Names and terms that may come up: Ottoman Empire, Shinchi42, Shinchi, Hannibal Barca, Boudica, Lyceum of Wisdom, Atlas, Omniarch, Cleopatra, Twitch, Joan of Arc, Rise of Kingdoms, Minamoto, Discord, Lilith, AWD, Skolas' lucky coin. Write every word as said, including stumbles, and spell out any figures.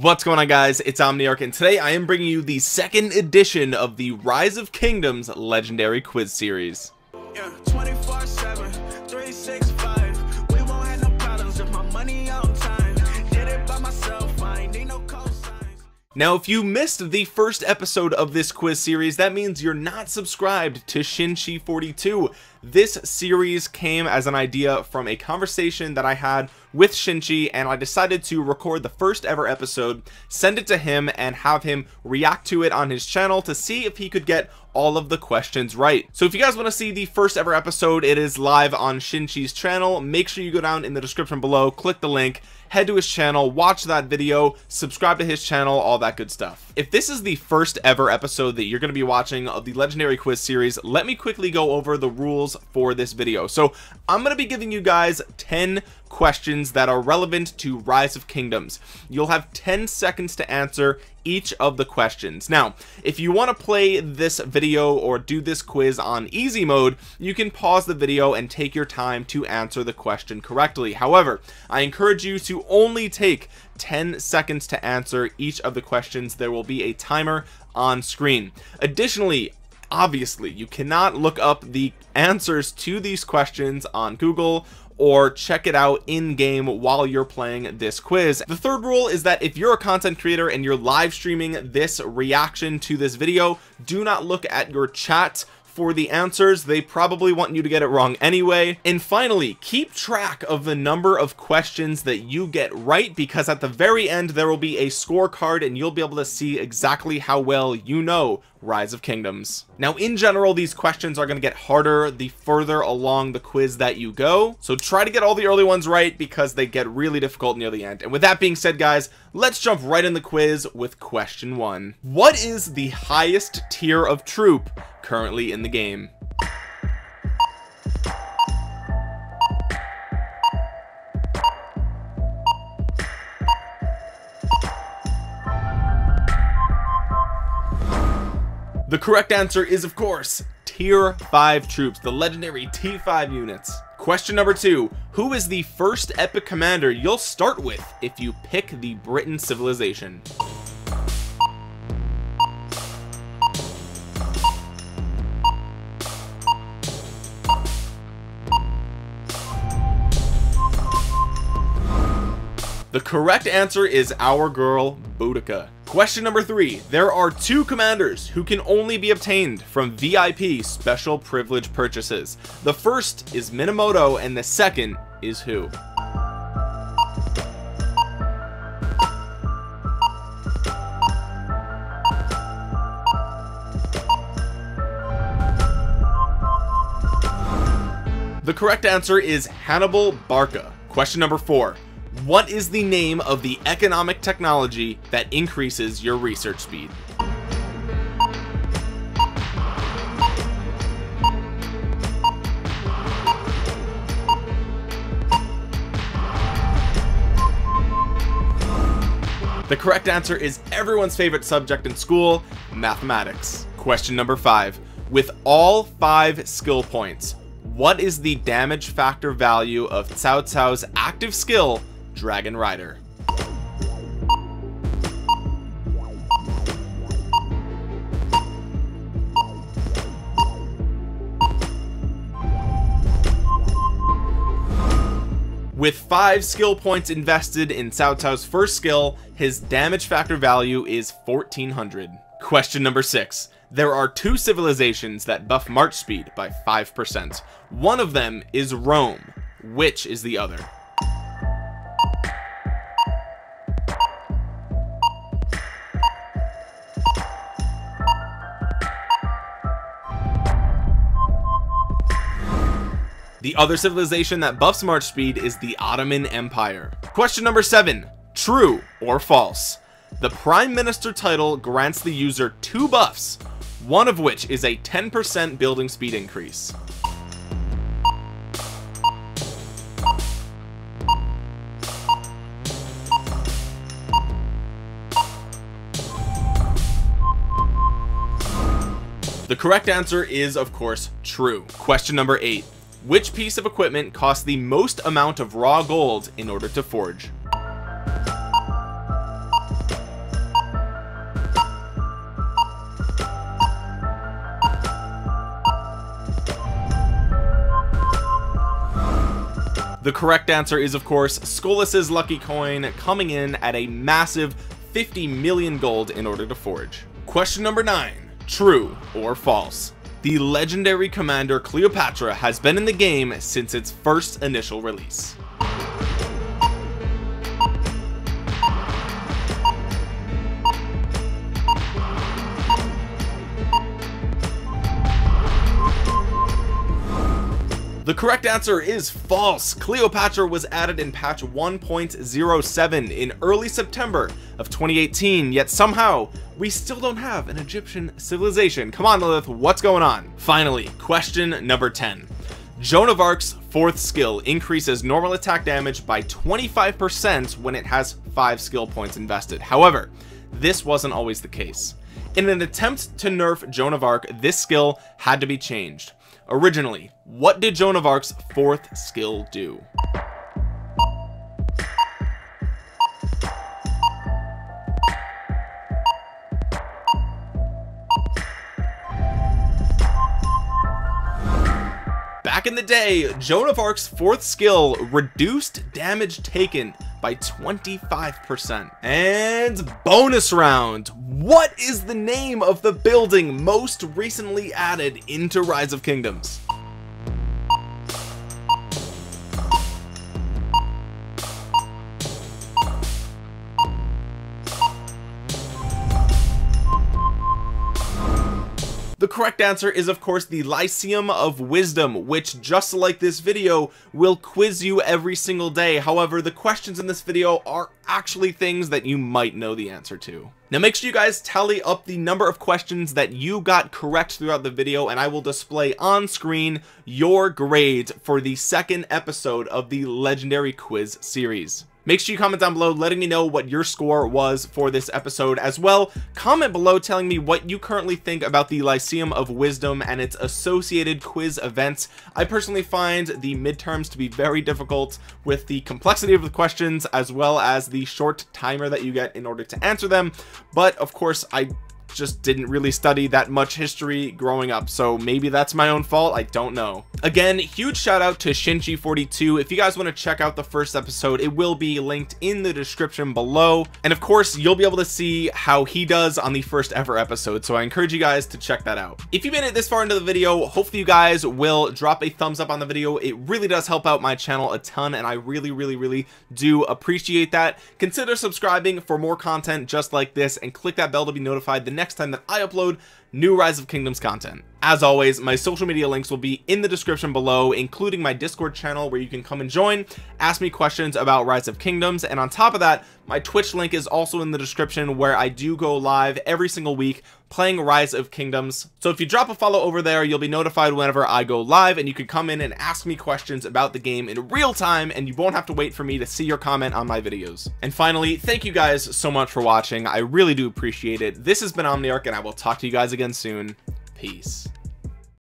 What's going on, guys? It's Omniarch, and today I am bringing you the second edition of the Rise of Kingdoms legendary quiz series. Yeah, twenty-four seven, three sixty-five. We won't have no problems with my money on time. Did it by myself, I ain't need no cosigns. Now, if you missed the first episode of this quiz series, that means you're not subscribed to Shinchi forty-two. This series came as an idea from a conversation that I had with Shinchi, and I decided to record the first ever episode, send it to him, and have him react to it on his channel to see if he could get all of the questions right. So if you guys want to see the first ever episode, it is live on Shinchi's channel. Make sure you go down in the description below, click the link, head to his channel, watch that video, subscribe to his channel, all that good stuff. If this is the first ever episode that you're going to be watching of the legendary quiz series, let me quickly go over the rules for this video. So I'm going to be giving you guys ten questions that are relevant to Rise of Kingdoms. You'll have ten seconds to answer each of the questions. Now, if you want to play this video or do this quiz on easy mode, you can pause the video and take your time to answer the question correctly. However, I encourage you to only take ten seconds to answer each of the questions. There will be a timer on screen. Additionally, obviously, you cannot look up the answers to these questions on Google or check it out in game while you're playing this quiz. The third rule is that if you're a content creator and you're live streaming this reaction to this video, do not look at your chat for the answers. They probably want you to get it wrong anyway. And finally, keep track of the number of questions that you get right, because at the very end there will be a scorecard and you'll be able to see exactly how well you know Rise of Kingdoms. Now, in general, these questions are going to get harder the further along the quiz that you go, so try to get all the early ones right because they get really difficult near the end. And with that being said, guys, let's jump right in the quiz with question one. What is the highest tier of troop currently in the game? The correct answer is, of course, tier five troops, the legendary T five units. Question number two, who is the first epic commander you'll start with if you pick the Britain civilization? The correct answer is our girl, Boudica. Question number three, there are two commanders who can only be obtained from V I P special privilege purchases. The first is Minamoto and the second is who? The correct answer is Hannibal Barca. Question number four, what is the name of the economic technology that increases your research speed? The correct answer is everyone's favorite subject in school, mathematics. Question number five. With all five skill points, what is the damage factor value of Cao Cao's active skill, Dragon Rider? With five skill points invested in Cao Cao's first skill, his damage factor value is fourteen hundred. Question number six. There are two civilizations that buff march speed by five percent. One of them is Rome. Which is the other? The other civilization that buffs march speed is the Ottoman Empire. Question number seven, true or false? The Prime Minister title grants the user two buffs, one of which is a ten percent building speed increase. The correct answer is, of course, true. Question number eight. Which piece of equipment costs the most amount of raw gold in order to forge? The correct answer is, of course, Skolas' lucky coin, coming in at a massive fifty million gold in order to forge. Question number nine, true or false? The legendary commander Cleopatra has been in the game since its first initial release. The correct answer is false. Cleopatra was added in patch one point oh seven in early September of twenty eighteen, yet somehow we still don't have an Egyptian civilization. Come on, Lilith, what's going on? Finally, question number ten. Joan of Arc's fourth skill increases normal attack damage by twenty-five percent when it has five skill points invested. However, this wasn't always the case. In an attempt to nerf Joan of Arc, this skill had to be changed. Originally, what did Joan of Arc's fourth skill do? Back in the day, Joan of Arc's fourth skill reduced damage taken by twenty-five percent. And bonus round. What is the name of the building most recently added into Rise of Kingdoms? The correct answer is, of course, the Lyceum of Wisdom, which, just like this video, will quiz you every single day. However, the questions in this video are actually things that you might know the answer to. Now make sure you guys tally up the number of questions that you got correct throughout the video, and I will display on screen your grades for the second episode of the Legendary Quiz series. Make sure you comment down below letting me know what your score was for this episode as well. Comment below telling me what you currently think about the Lyceum of Wisdom and its associated quiz events. I personally find the midterms to be very difficult with the complexity of the questions as well as the short timer that you get in order to answer them. But of course, I just didn't really study that much history growing up, so maybe that's my own fault. I don't know. Again, huge shout out to Shinchi forty-two. If you guys want to check out the first episode, it will be linked in the description below, and of course you'll be able to see how he does on the first ever episode, so I encourage you guys to check that out. If you made it this far into the video, hopefully you guys will drop a thumbs up on the video. It really does help out my channel a ton, and I really really really do appreciate that. Consider subscribing for more content just like this, and click that bell to be notified the next next time that I upload new Rise of Kingdoms content. As always, my social media links will be in the description below, including my Discord channel where you can come and join, ask me questions about Rise of Kingdoms, and on top of that, my Twitch link is also in the description where I do go live every single week playing Rise of Kingdoms. So if you drop a follow over there, you'll be notified whenever I go live, and you can come in and ask me questions about the game in real time, and you won't have to wait for me to see your comment on my videos. And finally, thank you guys so much for watching. I really do appreciate it. This has been Omniarch, and I will talk to you guys again soon. Peace.